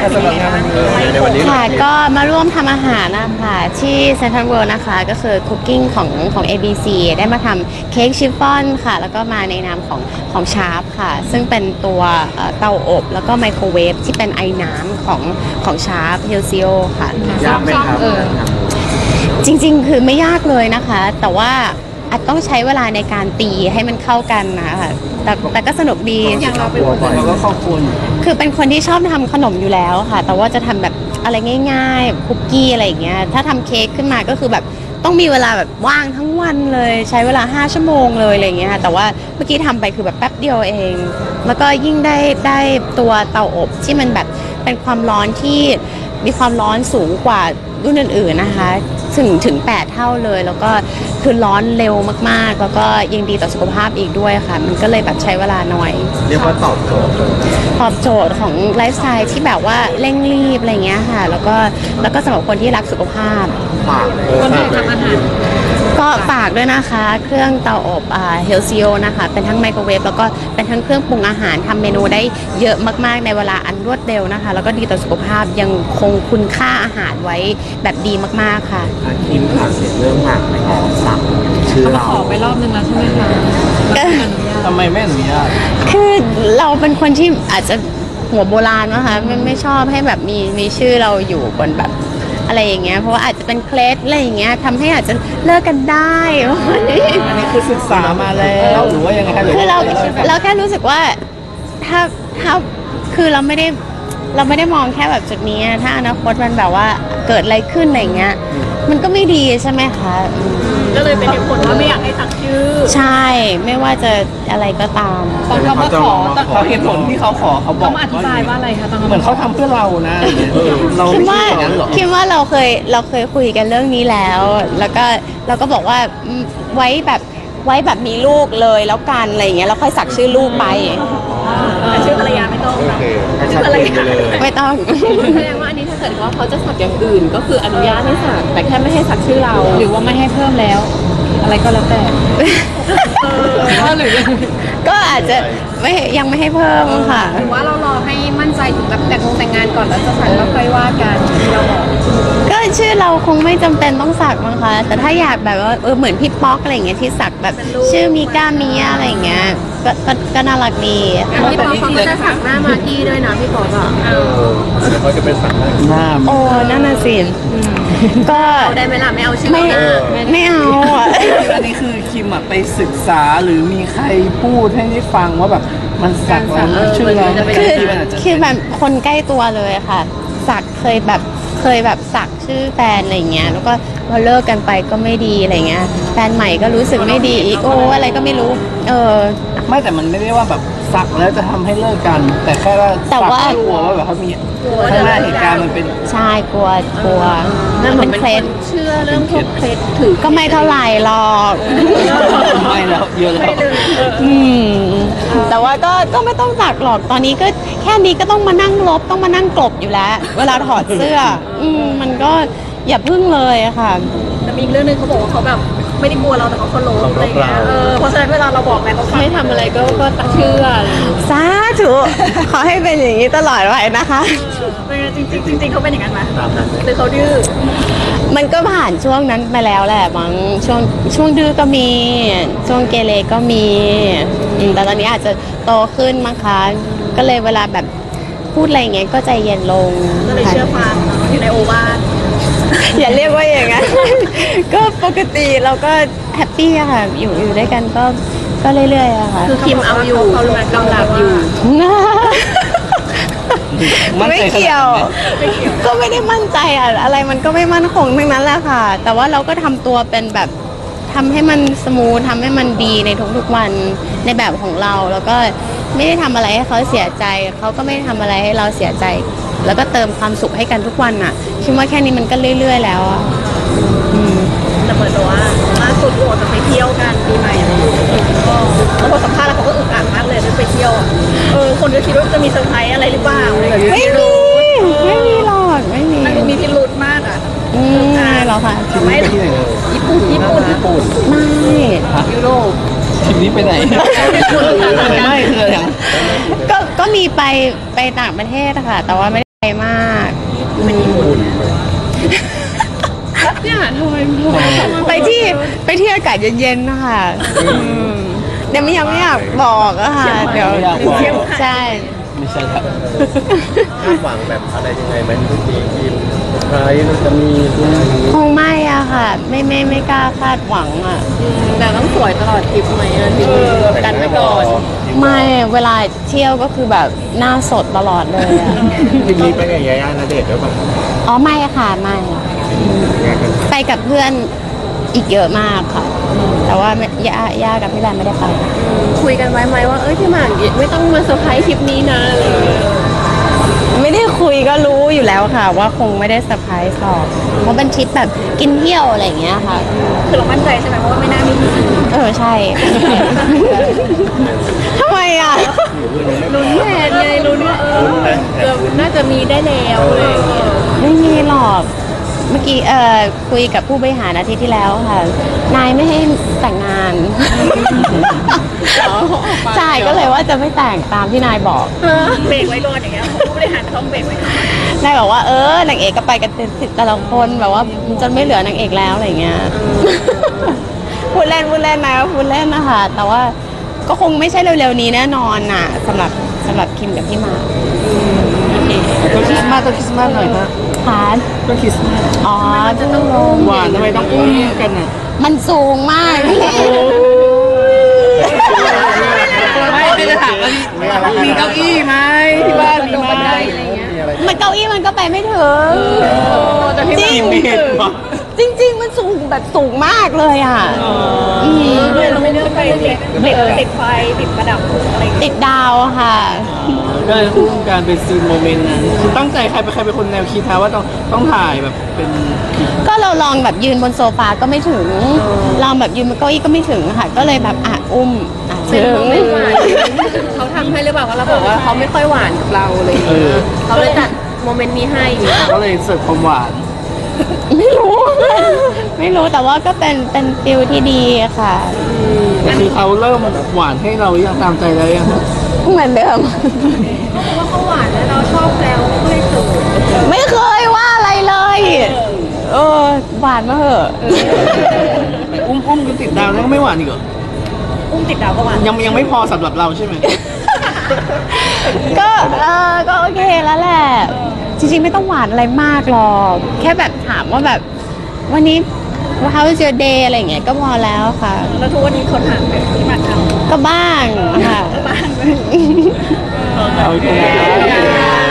ค่ะก็มาร่วมทำอาหารนะคะที่เซ็นทรัลเวิลด์นะคะก็คือคุกกิ้งของ ABC ได้มาทำเค้กชิฟฟ่อนค่ะแล้วก็มาในนามของชาร์ปค่ะซึ่งเป็นตัวเตาอบแล้วก็ไมโครเวฟที่เป็นไอน้ำของชาร์ปเฮลซิโอค่ะยากไหมครับจริงๆคือไม่ยากเลยนะคะแต่ว่าอาจต้องใช้เวลาในการตีให้มันเข้ากันนะคะแต่ก็สนุกดีอย่างเราเป็นคนก็ขอบคุณคือเป็นคนที่ชอบทำขนมอยู่แล้วค่ะแต่ว่าจะทำแบบอะไรง่ายๆคุกกี้อะไรอย่างเงี้ยถ้าทำเค้กขึ้นมาก็คือแบบต้องมีเวลาแบบว่างทั้งวันเลยใช้เวลา5ชั่วโมงเลยอะไรอย่างเงี้ยค่ะแต่ว่าเมื่อกี้ทำไปคือแบบแป๊บเดียวเองแล้วก็ยิ่งได้ตัวเตาอบที่มันแบบเป็นความร้อนที่มีความร้อนสูงกว่ารุ่นอื่นๆนะคะถึง8เท่าเลยแล้วก็คือร้อนเร็วมากๆแล้วก็ยังดีต่อสุขภาพอีกด้วยค่ะมันก็เลยแบบใช้เวลาน้อยเรียกว่าตอบโจทย์ของไลฟ์สไตล์ที่แบบว่าเร่งรีบอะไรเงี้ยค่ะแล้วก็สำหรับคนที่รักสุขภาพคนที่ทำอาหารก็ฝากด้วยนะคะเครื่องเตาอบเฮลซิโอนะคะเป็นทั้งไมโครเวฟแล้วก็เป็นทั้งเครื่องปรุงอาหารทำเมนูได้เยอะมากๆในเวลาอันรวดเร็วนะคะแล้วก็ดีต่อสุขภาพยังคงคุณค่าอาหารไว้แบบดีมากๆค่ะทีมผักเสร็จเรื่องผักไปขอสั่งชื่อเราขอไปรอบนึงแล้วใช่ไหมคะทำไมไม่อนุญาตคือเราเป็นคนที่อาจจะหัวโบราณนะคะไม่ชอบให้แบบมีชื่อเราอยู่บนแบบอะไรอย่างเงี้ยเพราะว่าอาจจะเป็นเคล็ดอะไรอย่างเงี้ยทำให้อาจจะเลิกกันได้อันนี้คือศึกษามาแล้วหรือว่ายังไงคือเราแค่รู้สึกว่าถ้าคือเราไม่ได้มองแค่แบบจุดนี้ถ้าอนาคตมันแบบว่าเกิดอะไรขึ้นอะไรเงี้ยมันก็ไม่ดีใช่ไหมคะก็เลยเป็นเหตุผลว่าไม่อยากให้สักชื่อใช่ไม่ว่าจะอะไรก็ตามตอนเขามาขอเขาเหตุผลที่เขาขอเขาบอกว่าอธิบายว่าอะไรคะตอนเหมือนเขาทำเพื่อเรานะเราคิดว่าเราเคยคุยกันเรื่องนี้แล้วแล้วก็บอกว่าไว้แบบมีลูกเลยแล้วกันอะไรอย่างเงี้ยแล้วค่อยสักชื่อลูกไปชื่อภรรยาไม่ต้องชื่อภรรยาไม่ต้องแสดงว่าอันนี้ถ้าเกิดว่าเขาจะสักอย่างอื่นก็คืออนุญาตให้สักแต่แค่ไม่ให้สักชื่อเราหรือว่าไม่ให้เพิ่มแล้วอะไรก็แล้วแต่ก็อาจจะไม่ยังไม่ให้เพิ่มค่ะหรือว่าเรารอให้มั่นใจถึงแบบแต่งงานก่อนแล้วจะสักแล้วค่อยว่ากันก็ชื่อเราคงไม่จำเป็นต้องสักมั้งคะแต่ถ้าอยากแบบว่าเหมือนพี่ป๊อกอะไรอย่างเงี้ยที่สักแบบชื่อมีก้ามีอะไรอย่างเงี้ยก็น่ารักดีพี่ป๊อกเขาจะสักหน้ามาที่ด้วยนะพี่ป๊อกอ่ะเขาจะเป็นสักหน้าโอ้นั่นน่ะสิก็ได้ไหมล่ะไม่เอาชื่อไม่เอาอ่ะอันนี้คือคิมไปศึกษาหรือมีใครพูดให้ได้ฟังว่าแบบมันสักแล้วชื่อเราคือแบบคนใกล้ตัวเลยค่ะสักเคยแบบสักชื่อแฟนอะไรเงี้ยแล้วก็พอเลิกกันไปก็ไม่ดีอะไรเงี้ยแฟนใหม่ก็รู้สึกไม่ดีอีกโอ้อะไรก็ไม่รู้ไม่แต่มันไม่ได้ว่าแบบสักแล้วจะทำให้เลิกกันแต่แค่ว่าสักกลัวว่าแบบเขามีข้างหน้าเหตุการณ์มันเป็นใช่กลัวนั่นเหมือนเคล็ดเชื่อเรื่องพวกเคล็ดถือก็ไม่เท่าไหร่หรอกไม่แล้วเยอะแล้วแต่ว่าก็ไม่ต้องสักหรอกตอนนี้ก็แค่นี้ก็ต้องมานั่งลบต้องมานั่งกลบอยู่แล้วเวลาถอดเสื้อมันก็อย่าพึ่งเลยค่ะแต่มีอีกเรื่องนึงเขาบอกว่าเขาแบบไม่ได้กลัวเราแต่เขาคนโลภอะไรเงี้ยเพราะฉะนั้นเวลาเราบอกอะไรเขาไม่ทำอะไรก็เชื่อสาธุขอให้เป็นอย่างนี้ตลอดไว้นะคะจริงเขาเป็นอย่างนั้นไหมหรือเขาดื้อมันก็ผ่านช่วงนั้นไปแล้วแหละบางช่วงดื้อก็มีช่วงเกเรก็มีแต่ตอนนี้อาจจะโตขึ้นมั้งคะก็เลยเวลาแบบพูดอะไรเงี้ยก็ใจเย็นลงก็เลยเชื่อฟังอยู่ในโอวาทอย่าเรียกว่าอย่างนั้นก็ปกติเราก็แฮปปี้อะค่ะอยู่ด้วยกันก็เรื่อยๆอะค่ะคือคิมเอาอยู่เขาหลับอยู่ไม่เกี่ยวก็ไม่ได้มั่นใจอะไรมันก็ไม่มั่นคงทั้งนั้นแหละค่ะแต่ว่าเราก็ทำตัวเป็นแบบทำให้มันสมูททำให้มันดีในทุกๆวันในแบบของเราแล้วก็ไม่ได้ทำอะไรให้เขาเสียใจเขาก็ไม่ได้ทำอะไรให้เราเสียใจแล้วก็เติมความสุขให้กันทุกวันน่ะคิดว่าแค่นี้มันก็เรื่อยๆแล้วอ่ะแต่เหมือนแบบว่าล่าสุดโอจะไปเที่ยวกันปีใหม่แล้วพอสัมภาษณ์แล้วเขาก็อึดอัดมากเลยไปเที่ยวคนก็คิดว่าจะมีเซอร์ไพรส์อะไรหรือเปล่าไม่มีหรอกไม่มีมีพิรุธมากอ่ะไม่หรอกค่ะไม่ญี่ปุ่นไม่ยุโรปทีนี้ไปไหนไม่คืออย่างก็มีไปต่างประเทศค่ะแต่ว่าไม่ได้ ไปที่อากาศเย็นๆนะคะเดี๋ยวยังไม่อยากบอกอะค่ะเดี๋ยวใช่ไม่ใช่ครับคาดหวังแบบอะไรยังไงมันทุกทีทีมใครจะมีทุกคงไม่อะค่ะไม่กล้าคาดหวังอะแต่ต้องสวยตลอดทริปไหมทีกันไปก่อนไม่เวลาเที่ยวก็คือแบบหน้าสดตลอดเลยอะทีนี้ไปกับยาย่าณเดชน์หรือเปล่าอ๋อไม่ค่ะไม่ไปกับเพื่อนอีกเยอะมากค่ะแต่ว่าย่ากับพี่แบมไม่ได้ไปคุยกันไว้ไหมว่าเอ้ยพี่หมากไม่ต้องมาเซอร์ไพรส์ทริปนี้นะไม่ได้คุยก็รู้อยู่แล้วค่ะว่าคงไม่ได้เซอร์ไพรส์หรอกเพราะเป็นทริปแบบกินเที่ยวอะไรอย่างเงี้ยค่ะคือเรามั่นใจใช่ไหมว่าไม่น่ามีใช่ทำไมอ่ะลุ้นแทนไงลุ้นว่าน่าจะมีได้แล้วเลยไม่มีหรอกเมื่อกี้คุยกับผู้บริหารอาทิตย์ที่แล้วค่ะนายไม่ให้แต่งงานใช่ก็เลยว่าจะไม่แต่งตามที่นายบอกเบรกไว้ก่อนอย่างเงี้ยผู้บริหารต้องเบรกไว้นายบอกว่านางเอกก็ไปกันแต่ละคนแบบว่าจนไม่เหลือนางเอกแล้วอะไรเงี้ยพูดเล่นนายพูดเล่นนะคะแต่ว่าก็คงไม่ใช่เร็วๆนี้แน่นอนน่ะสำหรับคิมกับพี่มาต้นคริสต์มาสหน่อยนะค่ะต้นคริสต์มาสอ๋อจะต้องอุ้มหวานทำไมต้องอุ้มกันอ่ะมันสูงมากไม่จะถามว่ามีเก้าอี้ไหมที่บ้านมีไหมมันเก้าอี้มันก็ไปไม่ถึงจริงมันสูงแบบสูงมากเลยอ่ะเราไม่เลือกไปติดไฟติดประดับอะไรติดดาวค่ะก็เลยพูดการเป็นซีนโมเมนต์นั้นตั้งใจใครเป็นคนแนวคิดท้าว่าต้องถ่ายแบบเป็นก็เราลองแบบยืนบนโซฟาก็ไม่ถึงลองแบบยืนบนเก้าอี้ก็ไม่ถึงค่ะก็เลยแบบอุ้มถึงไม่หวานเขาทำให้หรือเปล่าว่าเราบอกว่าเขาไม่ค่อยหวานกับเราเลยเขาเลยจัดโมเมนต์นี้ให้ก็เลยเสิร์ฟความหวานไม่รู้แต่ว่าก็เป็นฟิลที่ดีค่ะคือเขาเริ่มหวานให้เราอย่างตามใจแล้วยังเหมือนเดิมเพราะเขาหวานแล้วเราชอบแล้วไม่เคยว่าอะไรเลยหวานมาเหอะอุ้มจนติดดาวแล้วก็ไม่หวานอีกเหรออุ้มติดดาวก็หวานยังไม่พอสำหรับเราใช่ไหมก็โอเคแล้วแหละจริงๆไม่ต้องหวานอะไรมากหรอกแค่แบบถามว่าแบบวันนี้how is your day อะไรอย่างเงี้ยก็พอแล้วค่ะแล้วทุกวันนี้คนถามแบบที่มาทำก็บ้างค่ะบ้างโอเค